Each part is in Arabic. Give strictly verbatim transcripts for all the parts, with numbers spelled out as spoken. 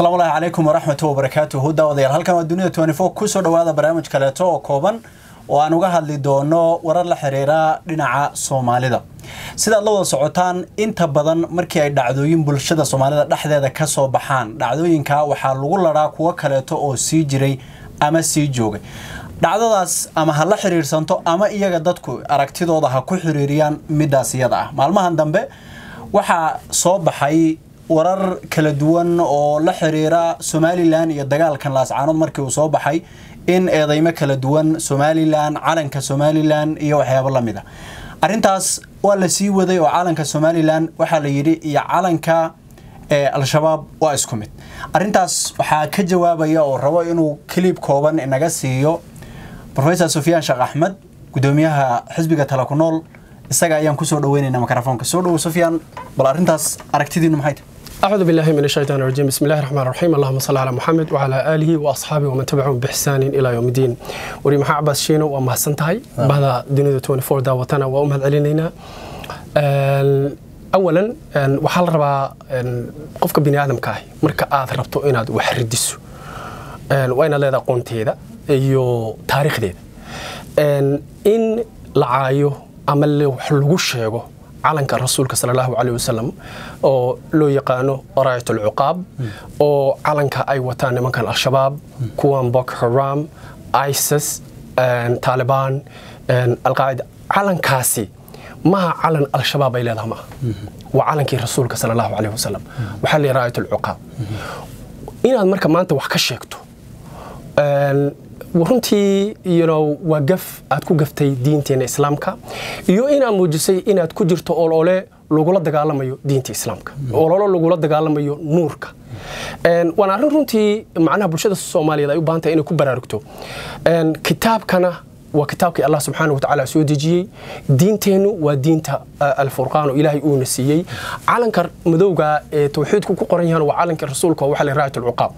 السلام عليكم ورحمة الله وبركاته. داودير هلكم الدنيا twenty four كسر وهذا برنامج كلاتو كوبان وأنوجه لدونه ورا الحريرة لنعاء صوماليدا. سيد الله سعطان أنت بدن مركي دعوين بالشدة صوماليدا لحد هذا كسر بحان دعوين كا وحلول راك وكلاتو أو سيجري أما سيجوج. دعوذاس أما هالحرير سنتو أما إياه قدتكو أركتيد وضعها كل حريريان مداسية ضعه. معلومة هندمبه وح صوب حي ورر كلا دوان أو لحريرة سومالي لان يدقال كان لاس عانود مركي وصوب حي إن إيضايما كلا دوان سومالي لان عالن كسومالي لان إيو حياب الله ميدا أرنتاس ولا سيوة دي وعالن كسومالي لان وحال يري إيا عالن كا الشباب واسكمت أرنتاس وحا كجواب إيو الرواي إنو كليب كوبان إناقا سييو بروفيسور سفيان شاق أحمد قدوميها حزبك تلاكونول إساقا أيام كسو دوين إنا مكرافون كسو دو سفيان بلا أرنتاس أركتدي إنو محايد أعوذ بالله من الشيطان الرجيم. بسم الله الرحمن الرحيم. اللهم صل على محمد وعلى آله وأصحابه ومن تبعهم بإحسان إلى يوم الدين. وريم حعبس شينو وما سنتهي بعد دنيا twenty four دعوتنا وأمهد علينا. أولا وحال ربا قفك بني آدم كاي مركا آذ ربطو إناد وحردسو وإن الله إذا قونت هذا يو تاريخ ديد إن لعايو عمل وحلوش يغو علنك الرسول صلى الله عليه وسلم أو لو يقانو راية العقاب أو علنك أي وطن من كان الشباب كوان بوك حرام آيسيس طالبان القاعدة علن كاسي ما علن الشباب إلى لهما وعلنك الرسول صلى الله عليه وسلم وحلي راية العقاب إن المركب ما أنت وحكشيكتو ورنتي يو وقف أتكو قفتي دينتين إسلامك يو إنا موجسي إنا أتكو جرتو أولولي لغولاد دقالما يو دينتي إسلامك أولولو لغولاد دقالما يو نورك أن وانا رنتي معنا برشادة الصومالية دا يو بانتا إنا كبرا ركتو أن كتاب كان وكتابك الله سبحانه وتعالى سيودجي دينتينو ودينتا الفرقان وإلهي أونسيي علن كر مدوجا توحيدكو كقرنيان وعلن كر رسولك وحلي راية العقاب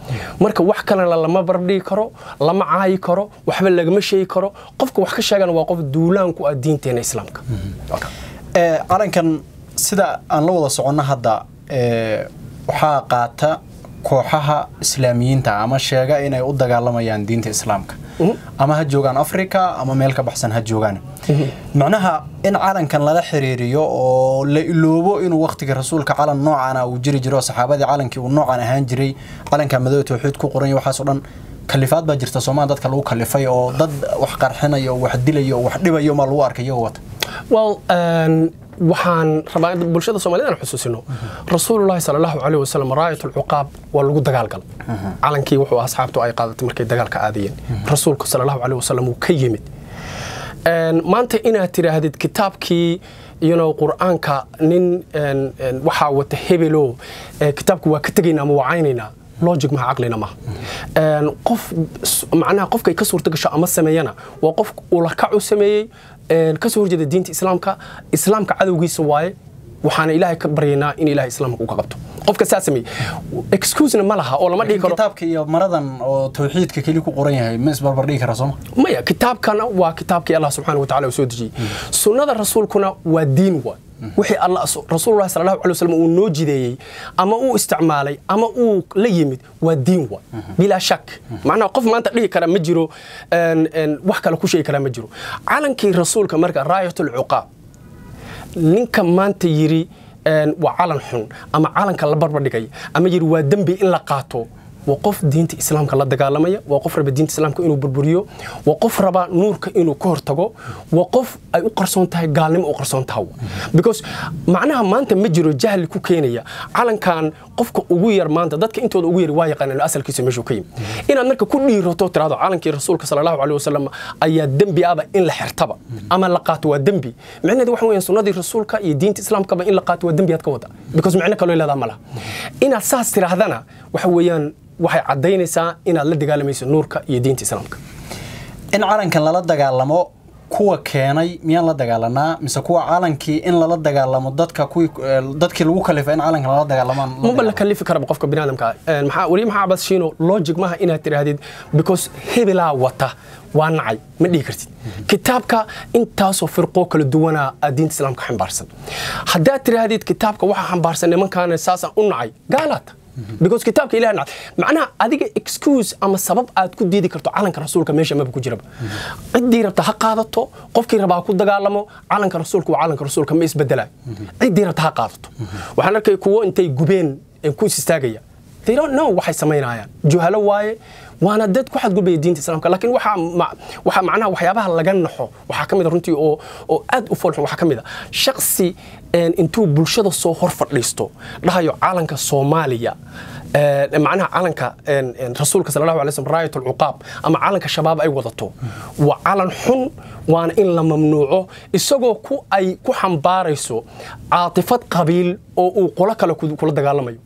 مركب وحكنا لما بربدي كرو لما عاي كرو وحبل لجمشي كرو قفك وحكش جان وقف دولانكو الدينتين إسلامك. علن كان سدا أن لو صعنا هذا وحاقاته كوحها إسلاميين تعامل شجاع إنه يقدر على ما يان دينت إسلامك. أما هالجوجان أفريقيا أما ملك بحسن هالجوجان. معناها إن عالن كان لا حريريو أو للوبو إنه وقت الرسول كعلن نوع أنا وجري جرا صحابة دي عالن كي والنوع أنا هنجري عالن كان مذوي توحيد كقرني وحصلا كلفات بجرت سوما ضد كلو كلفي أو ضد وحقر حنا يو وحدلي يو وحدبا يوم الوار كيوت. well وحان ربع بالشدة الصومالية أنا حسوس إنه رسول الله صلى الله عليه وسلم راية العقاب والوجود دجالقل علن كي وحوا أصحابته أي قادة مركي دجالك عاديين رسول صلى الله عليه وسلم وكيمت ما أنت إنها ترى هذا الكتاب كي ينو القرآن كنن وحوا وتهبلو كتابك وكتجينا موعيننا لوجيك مع عقلنا ما قف معناها قف كي كسر تقشع أمس سمينا وقف ولكعو سمي كسر جد دينت إسلامك إسلامك عدوي سواي وحنا إلهي كبرينا إن إلهي إسلامك وقبته قف كساسمي إكسكوزنا ما لها أول ما ديك كتابك يا مرضا توحيدك كليك قرينها مس بربريك رسمه ما يا كتابك أنا وكتابك الله سبحانه وتعالى وسودجي سنة الرسول كنا ودين و وحي الله رسول الله صلى الله عليه وسلم ونوجدي أما هو استعمالي أما هو ليمت ودين و بلا شك معناه قف ما أنت ليه كلام مجرو أن أن وحكي لك شيء كلام مجرو علن كي رسول كمرك راية العقاب لينك ما أنت يري أن وعلن حن أما علن كالبربر دقي أما يري ودم بإن لقاته وقف دين الإسلام كلا دجالمية وقف رب دين الإسلام كإنه بربريو وقف رب نور كإنه كهرتجو وقف أي أقرصان تاعي قالم أقرصان تاعه. because معناها ما أنت مجرو جهل كوكينية علن كان قفك أوير ما أنت ضدك أنت أوير وايق أنا الأصل كيس مش كيم. إن أنك كل رتوت هذا علن كي رسولك صلى الله عليه وسلم أي دنبي أبا إن لحرتبا أما لقات ودنبي معناه ده وحوي ينسون هذا رسولك يدين الإسلام كبا إن لقات ودنبي أتكودا. because معناه كلو إلا ضملا. إن أساس ترى هذانا وحويان waxay cadeynaysaa inaad la dagaalamayso nuurka iyo diinta islaamka in calanka la dagaalamo kuwa keenay miyaan la dagaalanaa mise kuwa calanka in la dagaalamo dadka kuwi dadkii lagu kalifa in calanka la dagaalamaan ma la kalifi karo qofka binaadamka maxaa wali maxaa bas shiino logic maaha inaad tiraahdeed because hebela wata وأنا مدي كرتي كتابك أنت سو فرقه كل دوانا الدين الإسلام كحن بارسن حدات رهاديت كتابك واحد حن بارسن لمن كان أساسا أنعي قالت because كتابك إلهي نعت معناه هذه excuse أما السبب أتكون ديدي كرتو علن كرسولك ماشي ما بكون جرب أدي رب تحقق هذا تو قف كي ربع كود دجالمو علن كرسولك وعلن كرسولك ما يسبدله أدي رب تحقق هذا تو وحنا كيكون أنتي جبين يكون سيستاجية they don't know وحي سمينايا جهلا واي وانا ددك واحد يقول بيدين تسلمك لكن وحا مع وحا معناها وحيابها اللي جنحو وحا كميد رنتي او او اد وفولخ وحا كميد شخصي ان انتو بلشده سو هورفد ليستو دحايو عالنكا سوماليا معناها عالنكا ان رسولك صلى الله عليه وسلم رايه العقاب اما عالنكا شباب اي ودتو وعالن حن وانا ان لما ممنوعو اسغو كو اي كو حنباريسو عاطفه قبيل او قوله كلا كلا دغالمايو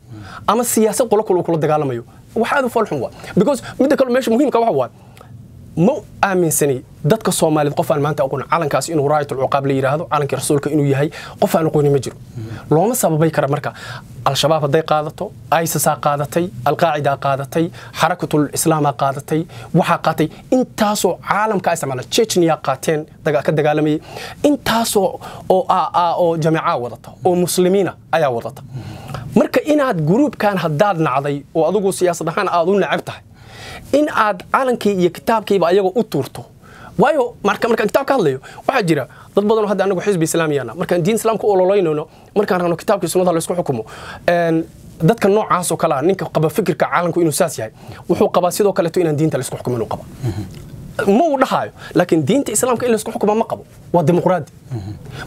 اما سياسه قوله كلا كلا دغالمايو وحاده فالحوا because مده كل ماشي مهم كواحد واحد مو آمن سني دتك الصومالي قفل ما أنت أقول علن كاس إنه رايت العقاب لي هذا علن كرسولك إنه يهي قفل نقولي مجرو لو ما سبب يكرر مركا الشباب هذي قادته أيسس قادتي القاعدة قادتي حركة الإسلام قادتي وحقاتي انتاسو عالم كاس ماله تشيتشنيا قاتين دقا كده عالمي انتاسو أو آآ أو جماعة وضطة أو مسلمين أيا وضطة مركا إن هاد جروب كان هدادنا عضي وأدوجو سياسة دهان أظن عبتها إن عاد عالنكي يكتابك يبقى يجوا أطورته وايو مركان مركان كتابك هالليو واحد جرا ضد بدلوا هذا أنا حزب إسلامي أنا مركان دين إسلامك أولو لينونه مركان رانو كتابك سنة الله يسكو حكمه ضد كنوع عاصو كلا نك قبل فكرك عالنكو إنه ساسي هاي وحو قباسيدو كلا تو إن دين تلا يسكو حكمه نقبل مو رحايو لكن دين إسلامك إلا يسكو حكمه ما قبل والديمقراطي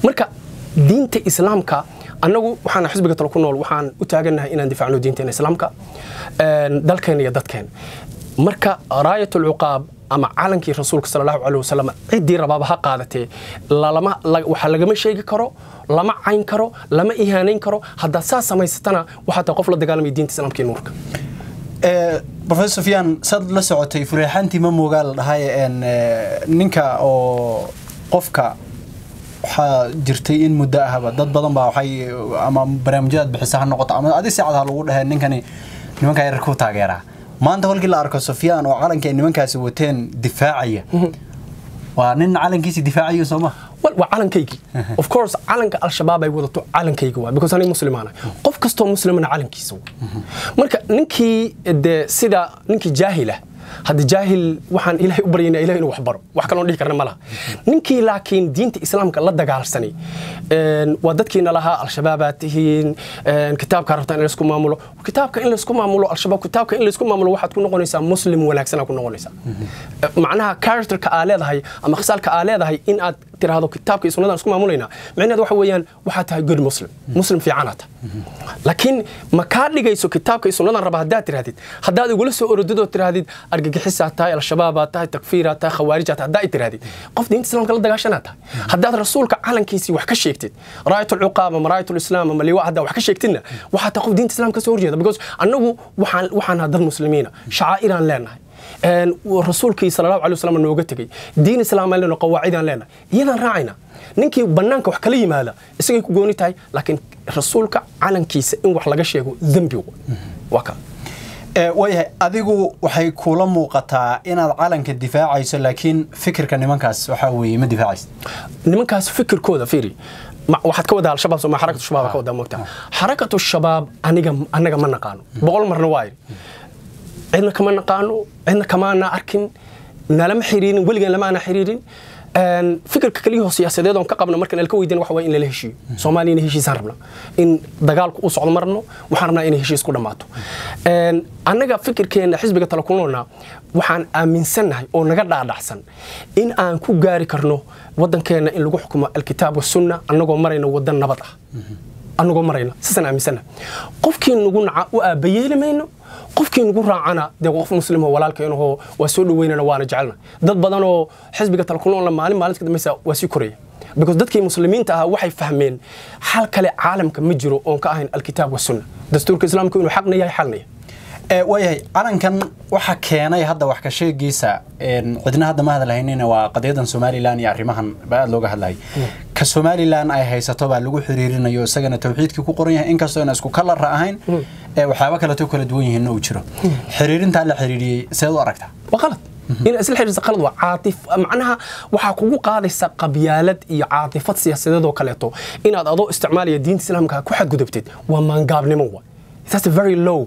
مركان دين إسلامك أنا وحنا حزب قتلوا كنول وحنا وتاجنا إن ندفع له دين إسلامك ضد كان يا ضد كان marka raayatu alqaab ama calankii rasuulka sallallahu alayhi wasallam cidii rababaha qaadatay lama waxa laga ma sheegi karo lama cayn karo lama ihaaneyn karo hadda saas samaysatana waxa ta qof la dagaalamay diinta islaamka nuurka ee professor fian sad la socotay furaxanti ma moogaal dhahay in ninka oo qofka waxa jirtay in muddo ah dad badan baa waxay ama barnaamijyada bixisaha noqoto ama adii saacadaha lagu dhahay ninkani nimanka ay ku taageeraa ما أنت هالكل أركو سفيان وعلن كأنه من كاسبوتين دفاعية وعلن علن كيسي دفاعية سما وعلن كيكي of course علن الشباب يقولوا علن كيكوا because أنا مسلمانة قف كستو مسلمنا علن كيسو مرك نكى ده سدا نكى جاهلة هذا جاهل وحن إله أبرينا إله إنه وحبر وحكلون ليه كرنا ملا نكى لكن دين الإسلام كلا دجال سني ودتك إن لها الشباب تهين كتاب كارفتان لسكم معموله وكتاب كإن لسكم معموله الشباب كتاب كإن لسكم معموله واحد كنا قلنا إنسان مسلم ولا كنا قلنا إنسان معناها كاركتر كآلات هاي أما خسال كآلات هاي إن ترى هذا كتاب كيسون هذا لسكم معموله هنا معناه ده حويان واحد هاي غير مسلم مسلم في عناته لكن مكان اللي جايسو كتاب كيسون هذا ربع هداة ترى هذيد هداة يقول سو أرددو ترى هذيد أرجع حسة تاي الشباب تاي تكفير تاي خوارج تاي هداة ترى هذيد قف دين الإسلام كلا دجاجنا تاي هداة الرسول كعلن كيسي وحكشي راية العقاب أم راية الإسلام أم اللي واحدة وحكي شيء كتيرنا وحتى قف دين الإسلام كسور جدا because أنه وحن وحن هذا المسلمين شعائرنا لنا and والرسول كي صلى الله عليه وسلم إنه وجدتك دين الإسلام لنا قواعدنا لنا ينا راعينا نينكي بنانك وحكلي ماله إسمك جوني تاي لكن رسولك علن كيس إن وحلاج شيء ذنبي وكا وياه أديكو وحي كل موقتا إن العالم كالدفاع عايز لكن فكر كان منكاس وحوي ما دفاع عايز منكاس فكر كودا فيري واحد كودا الشباب سو ما حركة الشباب كودا موتها حركة الشباب أنا جم أنا جم نقانو بقول مرة وايد عندنا كمان نقانو عندنا كمان نأركن نلم حريرين ولا جن لما أنا حريرين فكر كليه سياسي ده دون كقبل مركن الكويدين وحوي إن له شيء سومالي إن هيشي سربنا إن دجالك أوصل مرنو وحرمنا إن هيشي سكودا معته أنا جا فكر كأن حزب جتلاقونا وحن آمن سنة أو نقدر على حسن إن أنكو جاري كرنو ودن كأن إن لجو حكم الكتاب والسنة أنا جو مرينا ودن نبضه أنا جو مرينا سنة آمن سنة قف كين نقول عقوة بيجي منه قف كين نقول رعنا ده قف مسلم هو ولا الكائن هو وسول وين الوان جعلنا ضد بدنه حزب جتلاقونا لما علم مالك كده مسا وسيكوري because dadkii muslimiinta ah waxay fahmeen hal kale caalamka ma jiro oo ka ahayn alkitaab wa sunna dastuurka islaamku inuu xaqna yahay xalnay ee way arankan waxa keenay hadda wax ka sheegiisa in cidna hadda ma hadlahaynina waa qadiyadan Soomaaliland iyo arrimahan baad looga hadlay ka Soomaaliland ay haysato baa lagu xiriirinayo isagana tawxiidkii ku qoran yahay in kastoo aan isku kala raahayn ee waxaaba kala too kala duwan yihiin oo jiro xiriirinta la xiriiriyay sidoo aragta waa qalad إن أسئلة حرج قلد وعاطف معناها وحقوق قاضي سقبيالات عاطفة سياسية ذو كليته إن هذا أضوء استعمال الدين الإسلام كحد قدبتد وما نقابل نموه that's very low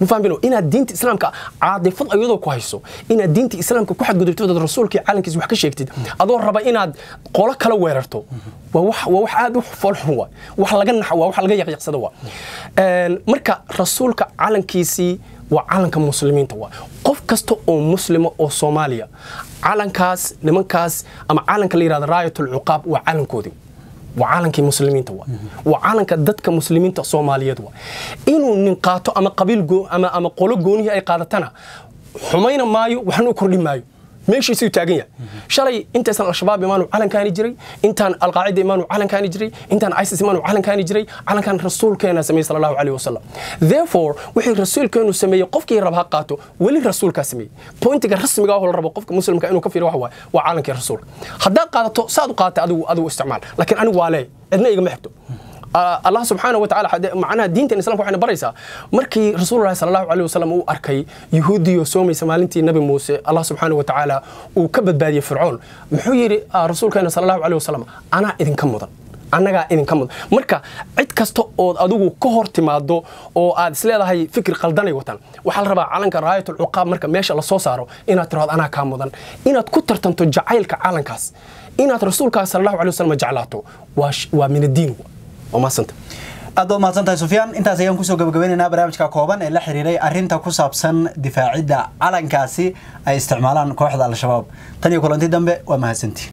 مفهمينه إن الدين الإسلام كعادي فض أيضا كويسه إن الدين الإسلام كواحد قد يتفضل الرسول كعالم كيس وحكي شيء كتير أدور ربع إن قولك لو ويرته ووح ووح عاد وحفر هو وحلقنا حوا وحلقي يقصد هو مركا رسول كعالم كيسي وعالم كمسلمين توا قف كستو أو مسلمة أو سوماليا عالم كاس لمن كاس أما عالم كليرة راية العقاب وعالم كودي وعالم كمسلمين توا وعالم كدت كمسلمين تا سوماليا توا إنه ننقاطو أما قبيل جو أما أما قلوب جوني أي قادتنا حمينا مايو وحنو كردي مايو ماشي سوي تاجية شري أنت سان الشباب يمانو عالم كان يجري أنت القاعدة يمانو عالم كان يجري أنت عيسى يمانو عالم كان يجري عالم كان رسول كان سمي صلى الله عليه وسلم therefore وحي الرسول كانوا سمي قف كي ربها قاتو ولي الرسول كاسمي point كرسم جاهو الرب قف كمسلم كأنه كفر وهو وعالم كرسول خداق قاتو صادق قاتو أدو أدو استعمال لكن أنا وعليه إذن يجمعته آه الله سبحانه وتعالى معنا دين الإسلام وحنا بريسا مركي رسول الله صلى الله عليه وسلم وأركي يهودي وسومي سمالنتي نبي موسى الله سبحانه وتعالى وكبد بادي فرعون محيري آه رسول كان صلى الله عليه وسلم أنا إذن كمضا أنا إذن كمضا مركا عد كستو أدو كهرتي مادو أو أدسلة هاي فكر قلداني وطن وحال ربع علنك راية العقاب مركا ماشي الله صوصارو إن تراد أنا كمضا إن تكتر تنتجعيلك علن كاس إن رسول كان صلى الله عليه وسلم جعلاته وش ومن الدين وما سنت. أدو ما سنت سفيان أنت زيهم كسو جبجبين إن برامج ككوبان إلا حريري أرنتا كسب سن دفاعي دا على إنكاسي استعمالان كواحد على الشباب تاني يقولون تدمب وما سنتي.